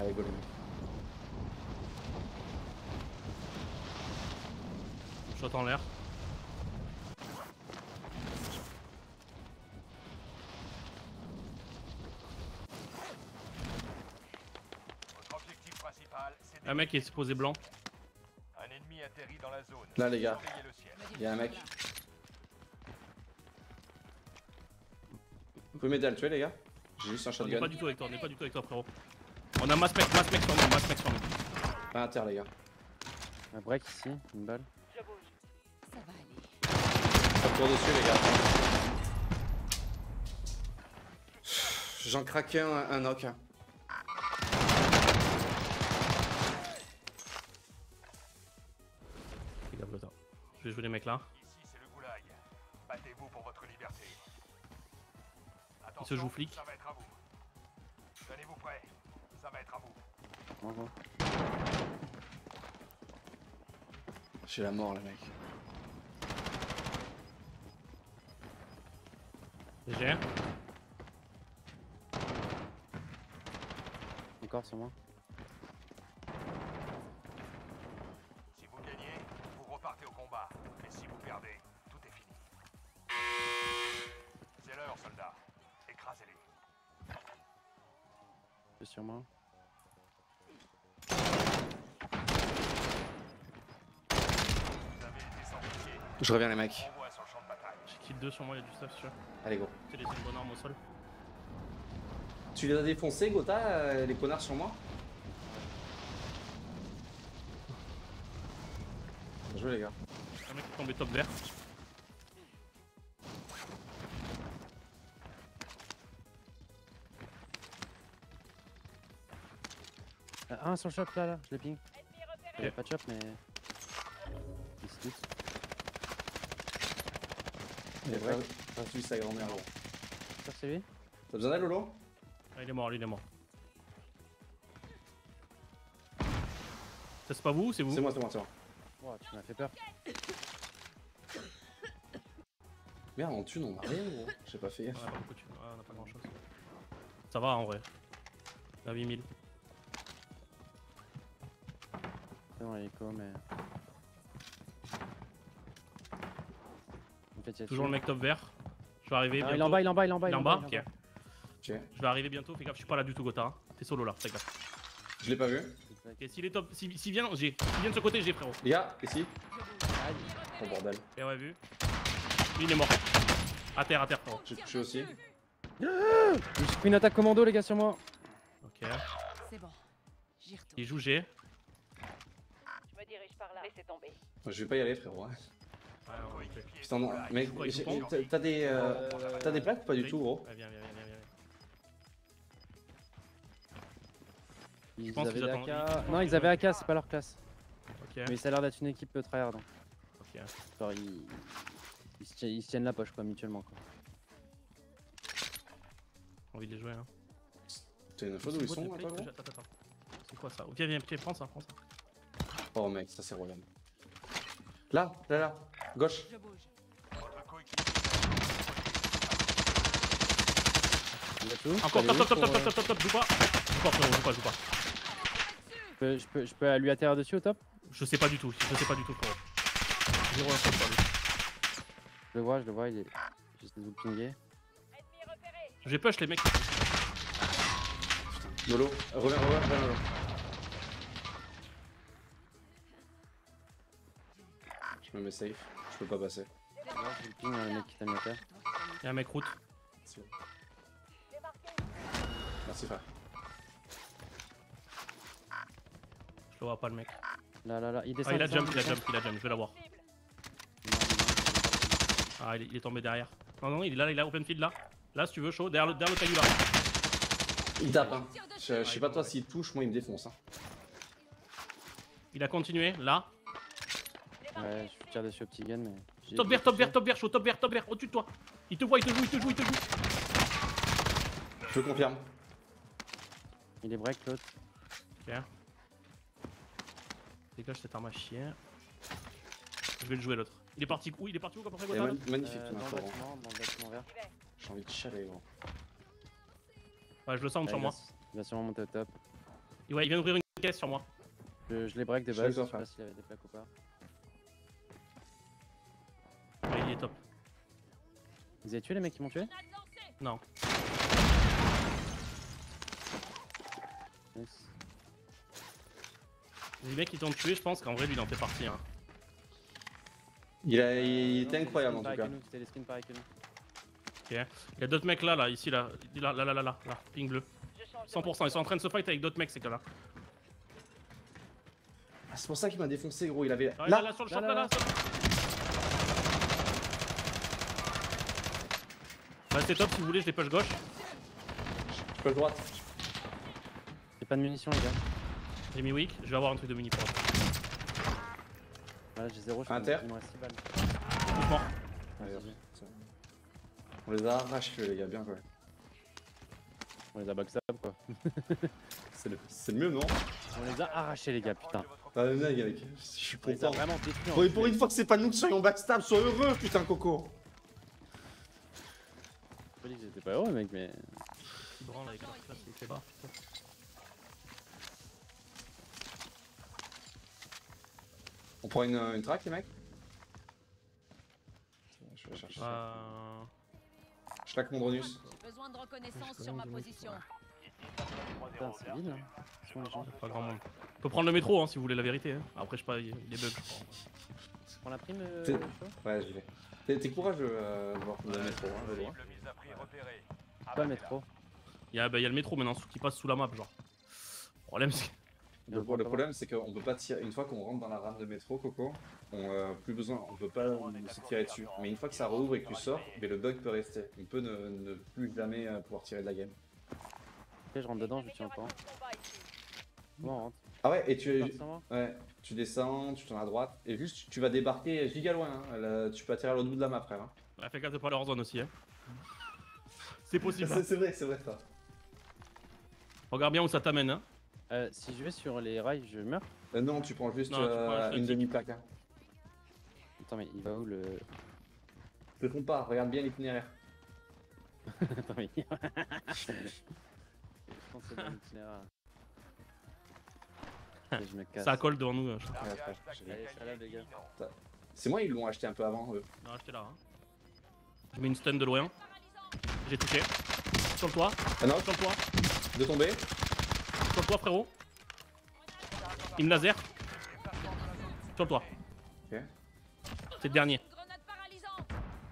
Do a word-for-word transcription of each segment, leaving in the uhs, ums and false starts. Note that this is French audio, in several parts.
Have a good evening. Shot en l'air. Votre objectif principal, c'est un mec qui est supposé blanc. Un ennemi atterrit dans la zone. Là les gars, il y a un mec. Vous pouvez m'aider à le tuer les gars? J'ai juste un shotgun. On est pas du tout avec toi, on est pas du tout avec toi frérot. On a mass mec, mass mec sur nous, mass mec sur nous. Pas inter les gars. Un break ici, une balle. Ça va aller. Ça tourne dessus les gars. J'en craque un, un knock. Je vais jouer les mecs là. Ici c'est le goulag. Battez-vous pour votre liberté. Il se joue flic. Ça va être à vous. Tenez-vous prêts. Ça va être à vous. Au revoir. J'ai la mort, les mecs. G G. Encore sur moi. Si vous gagnez, vous repartez au combat. Mais si vous perdez, tout est fini. C'est l'heure, soldats. Écrasez-les. C'est sur moi. Je reviens les mecs. J'ai kill deux sur moi, il y a du stuff sûr. Allez go. J'ai laissé une bonne arme au sol. Tu les as défoncés Gotha, euh, les connards sur moi. Bien joué les gars. Un mec qui est tombé top vert. Euh, un sur le shop là, là, je le ping. Il n'y a pas de shop mais... Ils se toussent. Il est vrai, t'as tué sa grand-mère. Ça c'est lui. T'as besoin d'aide Lolo? Ah, il est mort, lui il est mort. Ça c'est pas vous ou c'est vous? C'est moi, c'est moi, c'est moi. Wow, tu m'as fait peur. Merde, on tue, on a rien gros. J'ai pas fait gaffe. Ouais, beaucoup de... ouais, on a pas grand chose. Ça va en vrai. La huit mille. C'est bon, l'hélico, mais. En fait, y a toujours le mec top vert. Je vais arriver. Ah, il est en bas, il est en bas, il est en bas. Il est en bas, ok. okay. Je vais arriver bientôt, fais gaffe, je suis pas là du tout, Gotha. T'es solo là, fais gaffe. Je l'ai pas vu. Ok, s'il est top, s'il si vient, j'ai. S'il vient de ce côté, j'ai frérot. Les gars, ici. Aïe. Oh bordel. Et ouais, vu. Lui, il est mort. À terre, à terre, frérot. J'ai touché aussi. Ah, j'ai pris une attaque commando, les gars, sur moi. Ok. C'est bon. J'y retourne. Il joue G. Je me dirige par là. Laissez tomber. Je vais pas y aller, frérot. Hein. Putain non, mais t'as des, euh, t'as des plaques ou pas du tout gros? Viens, viens, viens, viens. Ils avaient A K... Non, ils avaient A K, c'est pas leur classe. Okay. Mais ça a l'air d'être une équipe tryhard. Ok. Genre, ils... Ils, se tiennent, ils se tiennent la poche quoi, mutuellement quoi. J'ai envie de les jouer hein. T'as une info d'où ils sont là, toi gros? Attends, attends. C'est quoi ça? Viens, viens, prends ça, prends ça. Oh mec, ça c'est royal. Là, là, là, gauche. Encore top, top, top, top, top, top, top, top, joue pas. Joue pas, frérot, joue pas, joue pas. Je peux, je peux, je peux lui atterrir dessus au top? Je sais pas du tout, je sais pas du tout, frérot. Zéro info sur lui. Je le vois, je le vois, il est. J'essaie de vous pinguer. J'ai push les mecs. Lolo, reviens, reviens, reviens, Lolo. Je me mets safe, je peux pas passer. Là, j'ai le ping, il y a un mec qui t'a mis à terre. Il y a un mec route. Merci. Merci, frère. Je le vois pas, le mec. Là, là, là, il descend. Ah, il a jump, il a jump, il a jump, je vais l'avoir. Ah, il est tombé derrière. Non, non, il est là, il est open field là. Là, si tu veux, chaud, derrière le, derrière le caillou là. Il tape, hein. Je, je sais pas, toi, s'il touche, moi, il me défonce. Hein. Il a continué, là. Ouais, je tire dessus au petit gun, mais. Top vert, top vert, top vert, chaud, top vert, top vert, au-dessus de toi. Il te voit, il te joue, il te joue, il te joue. Je confirme. Il est break, l'autre. Ok. Dégage cette arme à chier. Je vais le jouer, l'autre. Il est parti où? Il est parti où? Après, quoi, magnifique, euh, dans, bâtiment, dans le bâtiment vert. J'ai envie de chialer, gros. Ouais, je le sens, ouais, sur moi. Il va sûrement monter au top. Et ouais, il vient d'ouvrir une caisse sur moi. Je, je les break des bases, je, je sais pas s'il y avait des plaques ou pas. Ouais, il est top. Vous avez tué les mecs qui m'ont tué? Non. Yes. Les mecs qui t'ont tué, je pense qu'en vrai lui il en fait partie. Hein. Il, a, il euh, était non, incroyable en tout cas. C'était les skins par avec nous. Ok. Il y a d'autres mecs là, là, ici, là, là, là, là, là, là, là, ping bleu. cent pour cent, ils sont en train de se fight avec d'autres mecs ces gars-là. Ah, c'est pour ça qu'il m'a défoncé gros, il avait... Ah, là, là, là, sur le champ, là, là, là, là, là. Bah c'est top, si vous voulez, je les push gauche. Je push droite. J'ai pas de munitions les gars. J'ai mis weak, je vais avoir un truc de muni pour moi. Voilà, j'ai zéro, je Inter. Il me reste six balles. Tous morts. Allez, on les a arrachés les gars, bien quoi. On les a box up quoi. C'est le... le mieux non? On les a arrachés les gars putain. Ah mais mec avec, je suis content. Pour, pour une fois que c'est pas nous qui soyons backstab, sois heureux putain Coco. Je n'ai pas dit que j'étais pas heureux mec mais... Tu branles avec leur classe, il fait pas. On prend une, une track les mecs? Je vais chercher. Euh... Je claque mon dronus. Besoin de reconnaissance sur ma position. Putain c'est vide là. Pas grand monde. On peut prendre le métro hein, si vous voulez la vérité. Hein. Après je sais pas, il est bug. Tu prends la prime euh, ouais j'y vais. T'es courageux euh, de voir qu'on a le métro, hein, vas-y. Pas le métro. Y'a bah, y a le métro maintenant qui passe sous la map, genre. Le problème c'est le, le problème c'est qu'on peut pas tirer. Une fois qu'on rentre dans la rame de métro, Coco, on euh, plus besoin, on peut pas on, se tirer dessus. Mais une fois que ça rouvre et que tu sors, mais le bug peut rester. On peut ne, ne plus jamais pouvoir tirer de la game. Ok, je rentre dedans, je tiens encore. Bon, on rentre. Ah ouais, et tu, ouais, tu descends, tu tournes à droite, et juste tu, tu vas débarquer giga loin, hein, là, tu peux atterrir à l'autre bout de la map, frère. Hein. Ouais, fais gaffe de pas leur zone aussi, hein. C'est possible. C'est vrai, c'est vrai, ça. Regarde bien où ça t'amène, hein. Euh, si je vais sur les rails, je meurs. Euh, non, tu prends juste non, euh, tu prends une demi-plaque, hein. Attends, mais il va où le... Te trompe pas, regarde bien l'itinéraire. Attends, mais... je pense que c'est bien l'itinéraire. Je me casse. Ça colle devant nous. C'est moi, ils l'ont acheté un peu avant eux. Non, acheté là. Hein. Je mets une stun de loin. J'ai touché. Sur le toit. Ah non. Sur le toit. De tomber. Sur le toit, frérot. Il me laser. Sur le toit. Okay. C'est le dernier.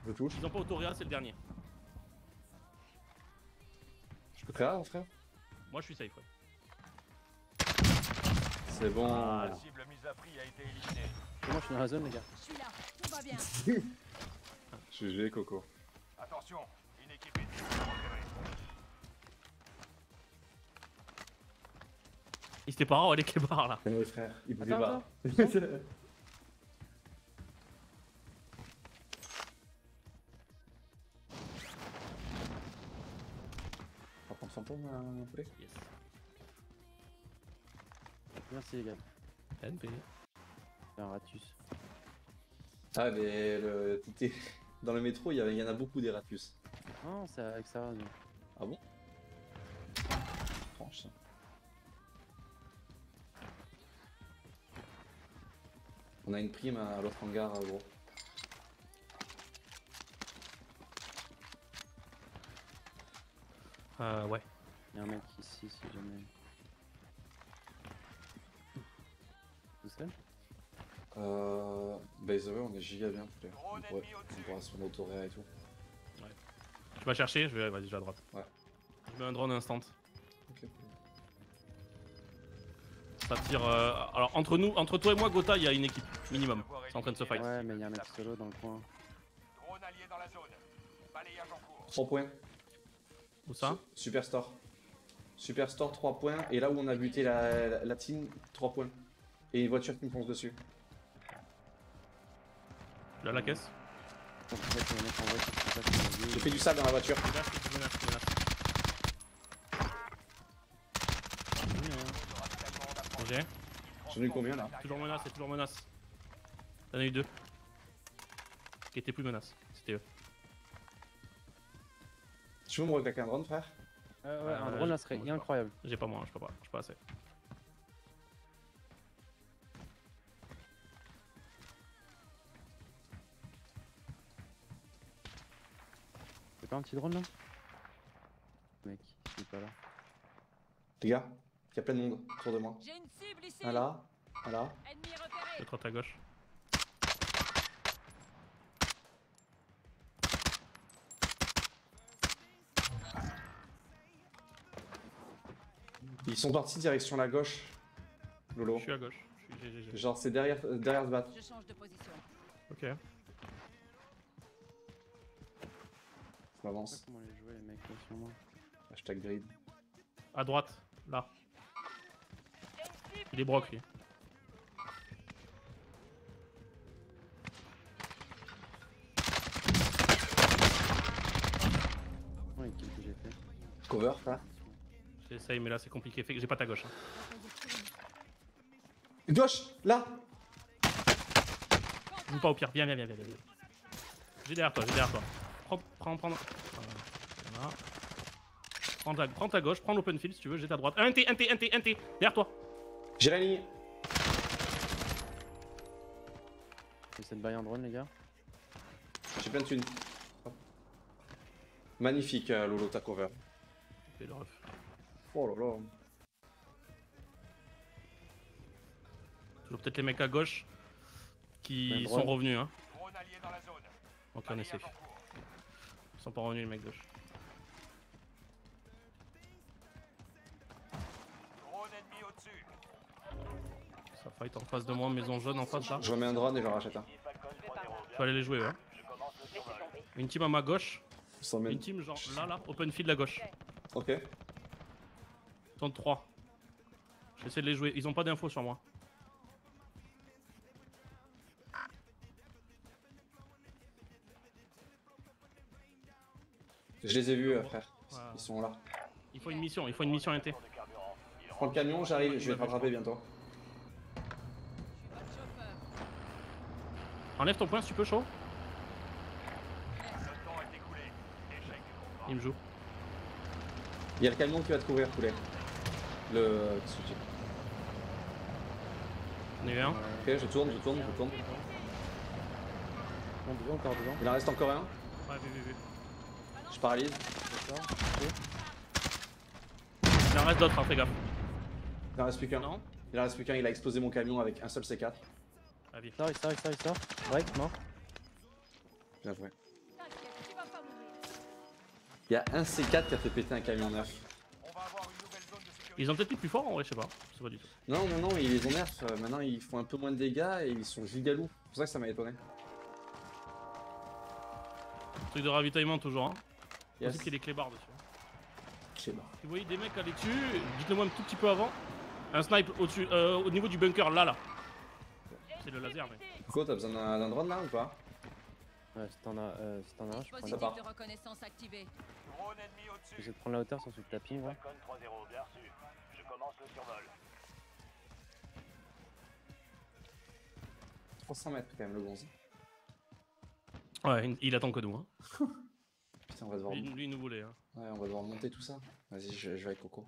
Je touche. Ils ont pas autoréa, c'est le dernier. Je peux faire, frère. Moi, je suis safe, ouais. C'est bon. Ah, la cible mise à prix a été éliminée. Moi je suis dans la zone les gars. Je suis là, tout va bien. Je suis G Coco. Attention, une équipe est il s'était pas en haut avec les barres là. Ouais frère, il pouvait pas. On va prendre son pompe mon poulet. Yes. Merci les gars. N P. C'est un ratus. Ah mais le... dans le métro il y en a beaucoup des ratus. Non c'est avec ça. Mais... Ah bon? Franche ça. On a une prime à l'autre hangar gros. Euh ouais. Y'a un mec ici si jamais. Euh. By the way, on est giga bien poulet. On pourra, on pourra se motorer et tout. Ouais. Tu vas chercher, je vais. Vas-y, je vais à droite. Ouais. Je mets un drone instant. Ok. Ça tire. Euh... Alors, entre nous, entre toi et moi, Gota, il y a une équipe minimum. C'est en train de se fight. Ouais, mais il y a un mec solo dans le coin. Drone allié dans la zone. Balayage en cours. trois points. Où ça? Superstore. Superstore, trois points. Et là où on a buté la, la, la team, trois points. Et une voiture qui me fonce dessus. Là la caisse. J'ai fait du sale dans la voiture. J'ai. J'en ai eu combien là? Toujours menace, c'est toujours menace. T'en as eu deux. Qui étaient plus menaces, c'était eux. Tu veux me reclaquer un drone frère? Euh ouais, un drone là serait incroyable. J'ai pas moi, je peux pas, je peux pas assez. pas un petit drone là? Mec, il est pas là. Les gars, il y a plein de monde autour de moi. J'ai une cible ici. Un là, un là. L'autre à ta gauche. Ils sont partis direction la gauche. Lolo. Je suis à gauche. Je suis G G G. Genre c'est derrière, euh, derrière ce bat. Je change de position. Ok. On avance. Comment les jouer les mecs là sur moi. Hashtag grid. À droite, là. Il est broc lui. Ouais, qu'est-ce que j'ai fait? Cover ça. J'essaye mais là c'est compliqué, j'ai pas ta gauche hein. Gauche, là. Joue pas au pire, viens, viens, viens, viens, viens. J'ai derrière toi, j'ai derrière toi. Prends, prends, prends... Voilà. Prends, ta, prends ta gauche, prends l'open field si tu veux, j'ai ta droite. Un T, un T, un T, un T, derrière toi. J'ai la ligne. J'essaie de bailler un drone les gars. J'ai plein de thunes. Hop. Magnifique euh, Lolo, ta cover. Oh là là. Toujours peut-être les mecs à gauche qui sont revenus hein. Dans la zone. Ok on est safe. Ils sont pas revenus les mecs gauche. Ça fight en face de moi, maison jaune en face là. Je remets un drone et j'en rachète un. Faut aller les jouer ouais. Une team à ma gauche. Une team genre là là, open field à gauche. Ok. trente-trois. J'essaie de les jouer, ils ont pas d'infos sur moi. Je les ai vus euh, frère, voilà. Ils sont là. Il faut une mission, il faut une mission N T. Je prends le camion, j'arrive, je vais te rattraper bientôt. Enlève ton point si tu peux, chaud. Il me joue. Il y a le camion qui va te couvrir, poulet. Le soutien. On est bien. Ok, je tourne, je tourne, je tourne. Encore devant. Il en reste encore un. Ouais, vu, vu, vu. Je paralyse. D'accord, ok. Il en reste d'autres, hein, fais gaffe. Il en reste plus qu'un. Il en reste plus qu'un, il a explosé mon camion avec un seul C quatre. Ah, il sort, il sort, il sort, il sort. Break, mort. Bien joué. Il y a un C quatre qui a fait péter un camion nerf. Ils ont peut-être mis plus fort en vrai, je sais pas. Je sais pas du tout. Non, non, non, ils les ont nerfs. Maintenant ils font un peu moins de dégâts et ils sont gigalous. C'est pour ça que ça m'a étonné. Truc de ravitaillement toujours. Hein. Yes. C'est qu'il y a des clébards dessus. Clébards. Si vous voyez des mecs aller dessus, dites-le moi un tout petit peu avant. Un snipe au-dessus, euh, au niveau du bunker, là, là. C'est le laser, mais. Quoi, t'as besoin d'un drone là ou pas? Ouais, si t'en as, euh, si t'en as, je prends ça part. Je vais prendre la hauteur sans se taper, ouais. trois cents mètres quand même le bronze. Ouais, il attend que nous. Hein. Putain, on va devoir. Lui, lui il nous voulait. Hein. Ouais, on va devoir monter tout ça. Vas-y, je, je vais avec Coco.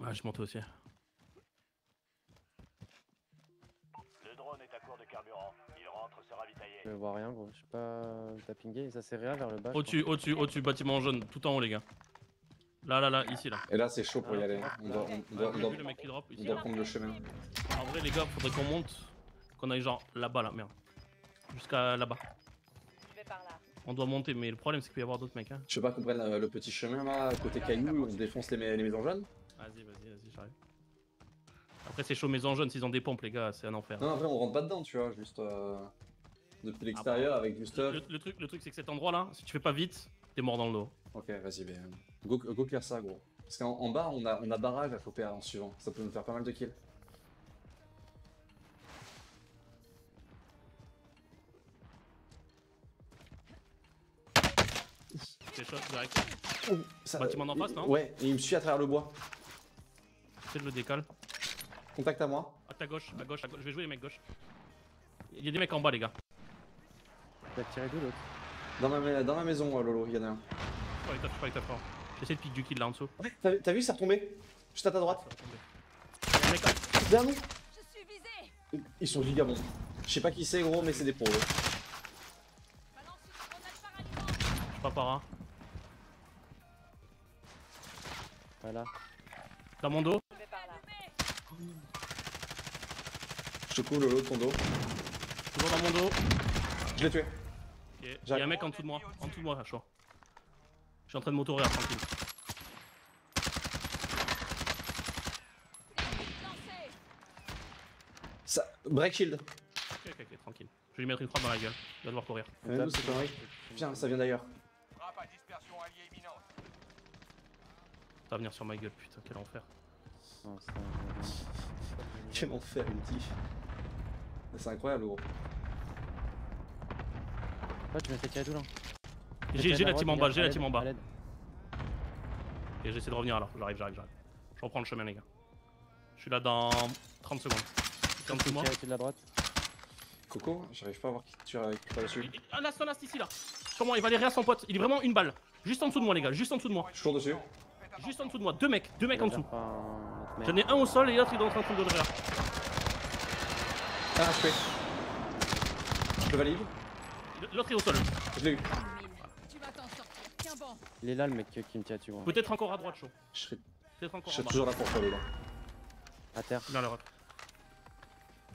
Ouais, je monte aussi. Le drone est à court de carburant. Il rentre se ravitailler. Je vois rien, gros. Je sais pas. T'as pingé et ça s'est rien vers le bas. Au-dessus, au-dessus, au-dessus, bâtiment jaune, tout en haut, les gars. Là, là, là, ici, là. Et là, c'est chaud pour ah, y aller. On doit, on doit, ah, on doit, le mec qui drop, on doit prendre le chemin. En vrai, les gars, faudrait qu'on monte. Qu'on aille genre là-bas, là, merde. Jusqu'à là-bas. On doit monter, mais le problème c'est qu'il peut y avoir d'autres mecs. Hein. Je sais pas qu'on prenne euh, le petit chemin là, côté caillou, on défonce les, mais les maisons jaunes. Vas-y, vas-y, vas-y, j'arrive. Après, c'est chaud, maisons jaunes, s'ils ont des pompes, les gars, c'est un enfer. Non, en vrai, on rentre pas dedans, tu vois, juste euh, depuis l'extérieur avec du stuff. Le, le truc, le truc c'est que cet endroit là, si tu fais pas vite, t'es mort dans le dos. Ok, vas-y, ben, go, go faire ça, gros. Parce qu'en en bas, on a, on a barrage à choper en suivant, ça peut nous faire pas mal de kills. Oh, ça, bâtiment d'en face, non? Ouais, et il me suit à travers le bois. J'essaie de le décale. Contact à moi. À ta gauche, à gauche, à gauche. Je vais jouer les mecs gauche. Il y a des mecs en bas, les gars. T'as tiré d'où l'autre? Dans ma, dans ma maison, euh, Lolo, il y en a un. Oh, il tape fort, il tape fort. J'essaie de piquer du kill là en dessous. Ouais, t'as vu, ça retombé. Juste à ta droite. Derrière nous. Je suis visé. Ils sont gigabons. Je sais pas qui c'est, gros, mais c'est des pros. Là. Pas para. Voilà. Dans mon dos. Je te coule Lolo de ton dos. Toujours dans mon dos. Je l'ai tué. Okay. Y'a un mec en dessous de moi, en dessous de moi, chaud. Je suis en train de m'entourer, tranquille. Ça... Break shield. Ok, ok, ok, tranquille. Je vais lui mettre une croix dans la gueule, il va devoir courir. Mais nous, c'est pareil. Viens, ça vient d'ailleurs. Ça va venir sur ma gueule, putain, quel enfer. Non, quel enfer, ulti. C'est incroyable, gros. Oh, tu m'as fait tirer tout là. J'ai la team en bas, j'ai la team en bas. Et j'essaie de revenir alors, j'arrive, j'arrive, j'arrive. Je reprends le chemin, les gars. Je suis là dans trente secondes. Comme tout moi. De la droite. Coco, j'arrive pas à voir qui tue avec toi dessus. Un as, un as ici là. Sur moi, il va aller à son pote. Il est vraiment une balle. Juste en dessous de moi, les gars, juste en dessous de moi. Je suis toujours dessus. Juste en dessous de moi, deux mecs, deux mecs en dessous. J'en ai un au sol et l'autre il est en train de me donner là. Ah, je fais. Je le valide. L'autre est au sol. Je l'ai eu. Il est là le mec qui me tient dessus. Peut-être encore à droite, chaud. Je serai, je serai toujours là pour toi, les gars. À terre. Non, l'Europe.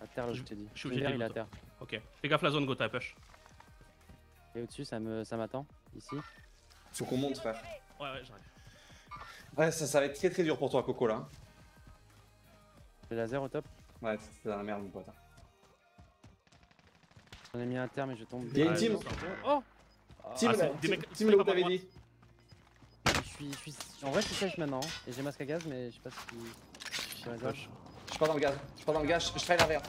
À terre, là, je t'ai dit. Je suis obligé de il est à terre. Ok. Fais gaffe la zone, Gota, push. Et au-dessus, ça m'attend. Ici. Faut qu'on monte, frère. Ouais, ouais, j'arrive. Ouais, ça, ça va être très très dur pour toi, Coco, là. Le laser au top. Ouais, c'est dans la merde, mon pote. J'en ai mis un terme et je tombe. Il y a une team. Oh, team, team là où t'avais dit. Je suis... En vrai, je suis sèche maintenant. Et j'ai masque à gaz, mais je sais pas si... Je suis pas dans le gaz. Je suis pas dans le gaz, je traîne l'arrière.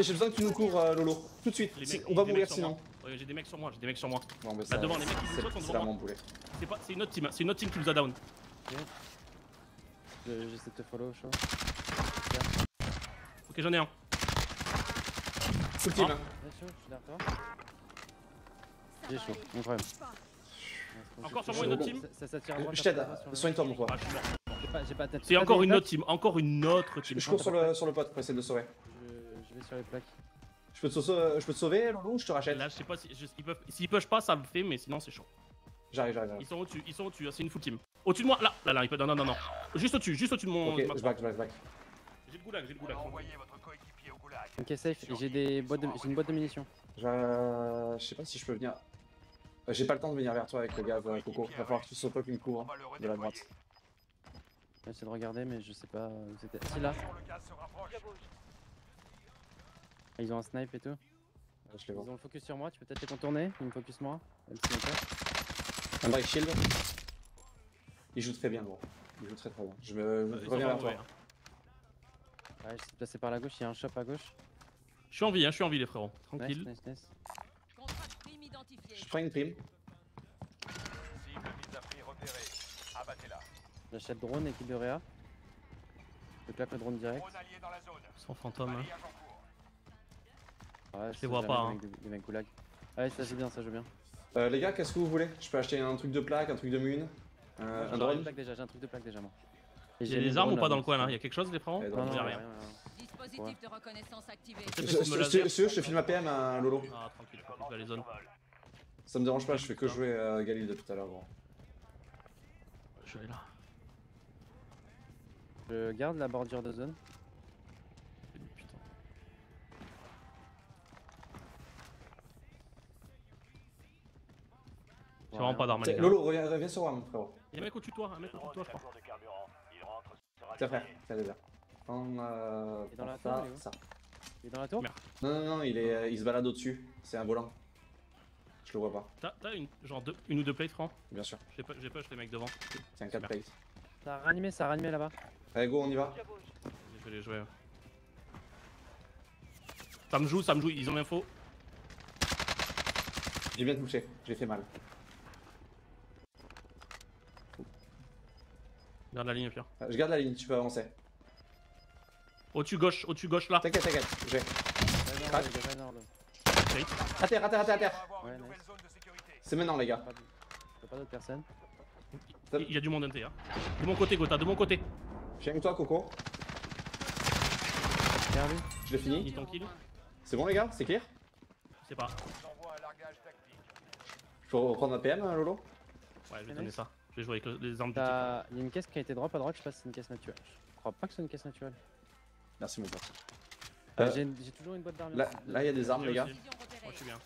J'ai besoin que tu nous cours, Lolo. Tout de suite. On va mourir sinon. J'ai des mecs sur moi, j'ai des mecs sur moi. Là devant, les mecs qui nous sautent, on devant moi. C'est une autre team, c'est une autre team qui nous a down. J'essaie de te follow, chaud. Ok, j'en ai un. Full team. J'ai chaud, mon problème. Encore sur moi une autre team. Je t'aide, soigne-toi mon pote. C'est encore une autre team, encore une autre team. Je cours sur le pote pour essayer de le sauver. Je vais sur les plaques. Je peux te sauver, je peux te sauver Lolo, ou je te rachète? Là je sais pas si ils peuvent, s'ils push pas ça le fait, mais sinon c'est chaud. J'arrive, j'arrive. Ils sont au dessus, ils sont au dessus, c'est une full team. Au dessus de moi, là, là, là, il peut, non, non, non, non. Juste au dessus, juste au dessus de mon. Ok, je back, je back, je back. J'ai le goulag, j'ai le goulag. Ok, safe, j'ai des boîtes, de... j'ai une boîte de munitions. Je sais pas si je peux venir. J'ai pas le temps de venir vers toi avec le gars, euh, Coco. Il va falloir que tu sautes pas qu'une cour hein, de la droite. J'essaie de regarder, mais je sais pas où c'était. Si là. Ils ont un snipe et tout. Ah, je les vois. Ils ont le focus sur moi, tu peux peut-être les contourner. Ils me focus moi. Un break shield. Ils jouent très bien, gros. Ils jouent très très bien. Je me reviens vers toi. Ouais, je suis placé par la gauche, il y a un shop à gauche. Je suis en vie, hein, je suis en vie, les frérots. Tranquille. Nice, nice, nice. Je prends une prime. J'achète drone, équipe de Réa. Je claque le drone direct. Sans fantôme, hein. Ouais, je les vois pas, hein. Des mecs goulag. Ouais, ça joue bien, ça joue bien. Euh, les gars, qu'est-ce que vous voulez? Je peux acheter un truc de plaque, un truc de mune, euh, un drone. J'ai un truc de plaque déjà, moi. J'ai des armes ou pas dans le coin là? Y'a quelque chose, les frères? Non, non, rien. Dispositif de reconnaissance activé. Je te filme ma P M à Lolo. Ah, tranquille, je vais les zones. Ça me dérange pas, je fais que jouer à Galil depuis tout à l'heure, gros. Je vais là. Je garde la bordure de zone. C'est vraiment pas d'armes. Lolo, reviens, reviens sur moi, mon frérot. Y'a un mec au-dessus de toi, un mec au-dessus de toi, je crois. Tiens, frère, tiens, déjà. Prends euh. Il est dans la tour, ça. Il est dans la tour ? Non, non, non, il, est, il se balade au-dessus. C'est un volant. Je le vois pas. T'as une, genre deux, une ou deux plates, Franck ? Bien sûr. J'ai pas, j'ai pas, j'ai les mecs devant. Tiens, quatre plates. Ça a ranimé, ça a ranimé là-bas. Allez, go, on y va. Je vais les jouer. Ça me joue, ça me joue, ils ont l'info. J'ai bien touché, j'ai fait mal. Garde la ligne, Pierre. Ah, je garde la ligne, tu peux avancer. Au-dessus gauche, au-dessus gauche là. T'inquiète, t'inquiète, j'ai. Crac. À terre, à terre, à terre, à terre. Ouais, c'est maintenant, les gars. Y'a pas d'autres personnes. Il y a du monde N T, hein. De mon côté, Gota, de mon côté. J'ai avec toi, Coco. Je l'ai fini. C'est bon, les gars, c'est clair. Je sais pas. Je peux reprendre ma P M, Lolo? Ouais, je vais donner ça. vais jouer avec les armes du type. Il y a une caisse qui a été drop à droite, je sais pas si c'est une caisse naturelle. Je crois pas que c'est une caisse naturelle. Merci mon pote. Euh, J'ai toujours une boîte d'armes. Là, là il y a des armes les gars. Oh, je suis bien.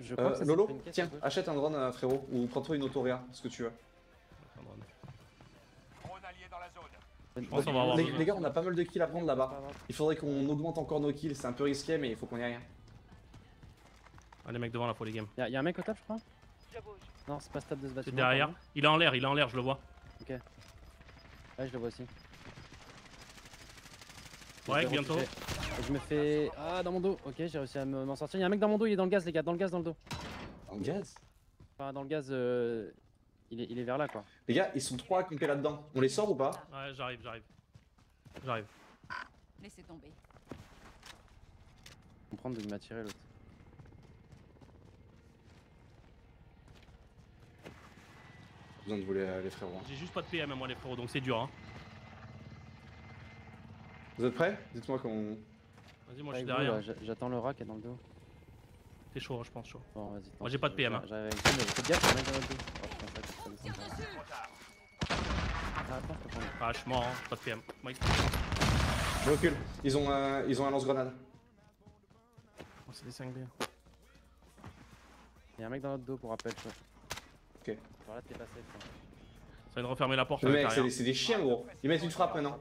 Je crois euh, que ça, Lolo, une tiens, achète un drone frérot, ou prends-toi une autoréa, ce que tu veux. Un drone. Je pense on va avoir les, les gars, on a pas mal de kills à prendre là-bas. Il faudrait qu'on augmente encore nos kills, c'est un peu risqué, mais il faut qu'on y aille. Ah, les mecs devant là pour les games. Y'a y a un mec au top, je crois. Non, c'est pas stable de se battre. C'est derrière. Il est en l'air, il est en l'air, je le vois. Ok. Ouais, je le vois aussi. Ouais, bientôt. Je me fais. Ah, dans mon dos. Ok, j'ai réussi à m'en sortir. Y'a un mec dans mon dos, il est dans le gaz, les gars. Dans le gaz, dans le dos. Dans le gaz Enfin, dans le gaz, euh... il, est, il est vers là quoi. Les gars, ils sont trois à camper là-dedans. On les sort ou pas? Ouais, j'arrive, j'arrive. J'arrive. Laissez tomber. Je vais comprendre de m'attirer l'autre. J'ai besoin de vous les, les frérots. Hein. J'ai juste pas de P M à moi, les frérots, donc c'est dur. Hein. Vous êtes prêts? Dites-moi quand on... Vas-y, moi je suis derrière. J'attends le rat qui est dans le dos. T'es chaud, hein, je pense chaud. Bon, vas-y. Moi j'ai pas de P M. Hein. J'avais une mais j'ai gaffe, j'en ai dans le dos. Oh putain, ça va. Ah, je suis mort, hein. Pas de P M. Mike. Je recule. Ils ont, euh, ils ont un lance-grenade. Oh, c'est des cinq B. Y'a un mec dans notre dos pour rappel, je crois. Ok. Alors là, t'es passé. Ça vient de refermer la porte. Mais mec, c'est des chiens, gros. Ils mettent une frappe maintenant.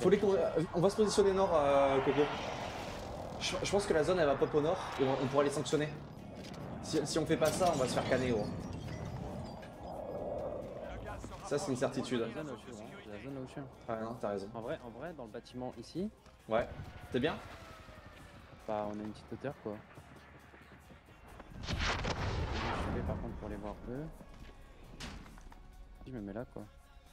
Faut les courir. On va se positionner nord, euh, Coco. Je, je pense que la zone elle va pop au nord et on, on pourra les sanctionner. Si, si on fait pas ça, on va se faire canner, gros. Ça, c'est une certitude. La zone là où je suis, hein. La zone là où je suis. Ah non, t'as raison. En vrai, en vrai, dans le bâtiment ici. Ouais. T'es bien? Bah, on a une petite hauteur, quoi. Je vais par contre pour les voir eux. Je me mets là, quoi.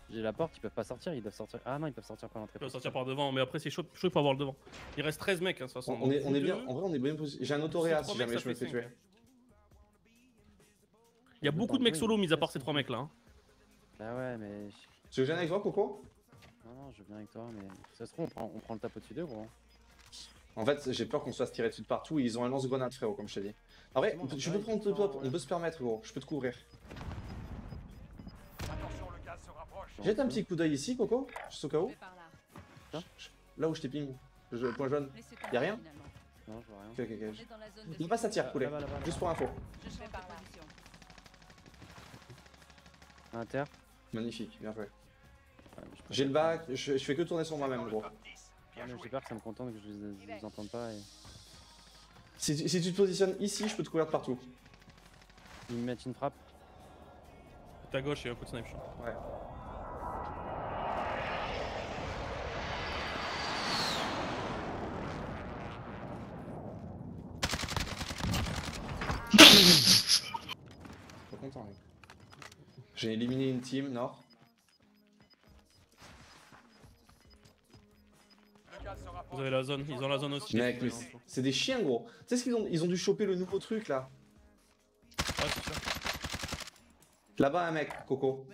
J'ai la porte, ils peuvent pas sortir, ils doivent sortir. Ah non, ils peuvent sortir par l'entrée. Ils peuvent sortir par devant, mais après c'est chaud, chaud pour avoir le devant. Il reste treize mecs, hein, de toute façon. On, on est, on est bien, en vrai on est bien positionné. J'ai un autoréa si jamais je me fais tuer. Il y a beaucoup de mecs solo, mis à part ces trois mecs là. Hein. Bah ouais, mais. Tu veux que j'aille avec toi, Coco? Non, non, je viens avec toi, mais. Ça se trouve, on prend, on prend le tapot dessus d'eux, gros. En fait, j'ai peur qu'on se fasse tirer dessus de partout. Ils ont un lance-grenade, frérot, comme je t'ai dit. En vrai, bon, tu peux prendre le top, on peut se permettre, gros. Je peux te couvrir. Jette un petit coup d'œil ici, Coco, juste au cas où. Là, là où je t'ai ping, je, point jaune. Y'a rien? Non, je vois rien. Okay, okay, okay. Il passe à tir, poulet, juste pour info. Inter. Magnifique, bien fait. J'ai le bac, je, je fais que tourner sur moi-même, gros. J'ai peur que ça me contente que je les, les entende pas. Et... Si, tu, si tu te positionnes ici, je peux te couvrir de partout. Ils me mettent une frappe. À ta gauche, il y a un coup de snipe. Ouais. J'ai éliminé une team, nord. Vous avez la zone, ils ont la zone aussi. Mec, mais c'est des chiens, gros. Tu sais ce qu'ils ont? Ils ont dû choper le nouveau truc là. Ouais, c'est ça. Là-bas, un mec, Coco.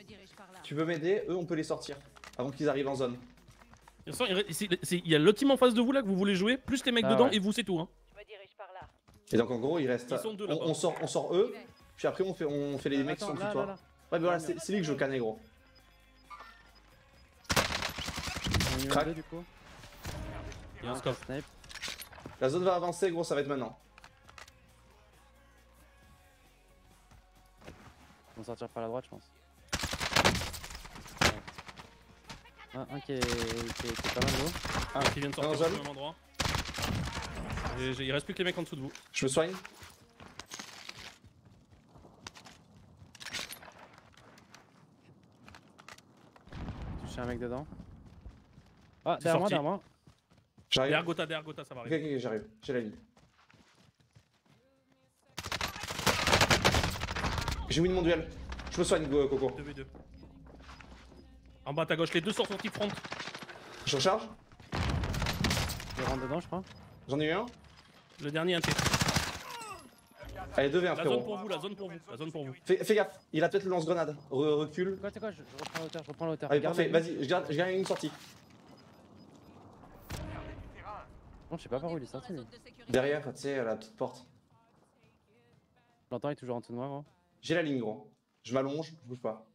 Tu peux m'aider, eux on peut les sortir avant qu'ils arrivent en zone. Il y a le team en face de vous là que vous voulez jouer, plus les mecs ah, dedans ouais. Et vous, c'est tout. Hein. Je me dirige par là. Et donc en gros, il reste. Ils sont deux, on, on, sort, on sort eux. Puis après on fait, on fait les ah, mecs qui sont là, tutois. Là, là. Ouais mais voilà, c'est lui que je canais, gros. Crac. Il y a un scope. La zone va avancer, gros, ça va être maintenant. On va sortir par la droite, je pense. Ah, un qui est, qui est, qui est pas mal, gros. Ah, qui vient de sortir au même endroit. Et il reste plus que les mecs en dessous de vous. Je me soigne. J'ai un mec dedans. Ah, derrière moi, derrière moi. J'arrive. Derrière Gota, derrière Gota, ça va arriver. Ok, ok, j'arrive. J'ai la ligne. J'ai win mon duel. Je me soigne, Coco. deux v deux. En bas à ta gauche, les deux sortent qui front. Je recharge. Je rentre dedans, je crois. J'en ai eu un. Le dernier, un T. Allez, deux v un, frérot. La zone pour vous, la zone pour vous, la zone pour vous. Fais, fais gaffe, il a peut-être le lance-grenade. Re Recule. Quoi, c'est quoi, je, je reprends l'auteur, je reprends l'auteur. Allez, parfait, vas-y, je garde, je garde une sortie. Non, je sais pas par où il est sorti. Derrière, tu sais, la petite porte. L'antan est toujours en noir, hein. J'ai la ligne, gros. Je m'allonge, je bouge pas.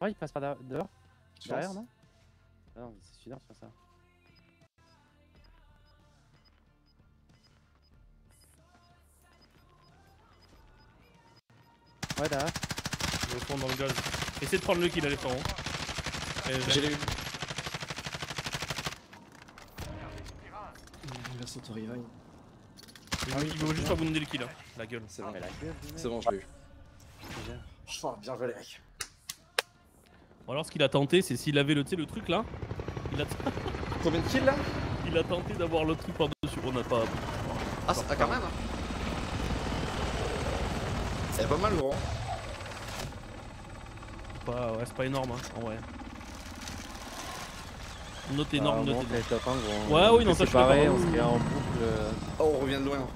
Oh, il passe pas dehors? Derrière, non? Ah non, c'est sûr de faire ça. Ouais, derrière. Je retourne dans le gaz. Essaye de prendre le kill, allez, frérot. J'ai les... Il va s'auto-revive. Ah oui, il veut juste pas bounder le kill, hein. La gueule. C'est bon, c'est bon, je l'ai eu. Bien joué, les mecs. Bon, alors, ce qu'il a tenté, c'est s'il avait le, le truc là. Il a combien de kills là? Il a tenté d'avoir le truc par-dessus. On n'a pas. Ah, ça, quand même. C'est pas mal, gros. Pas, ouais, c'est pas énorme, hein, en vrai. Note énorme, ah, note bon, énorme. Top, hein, gros. Ouais, on oui, non, ça je pareil, on se crée en boucle. Oh, on revient de loin. Hein.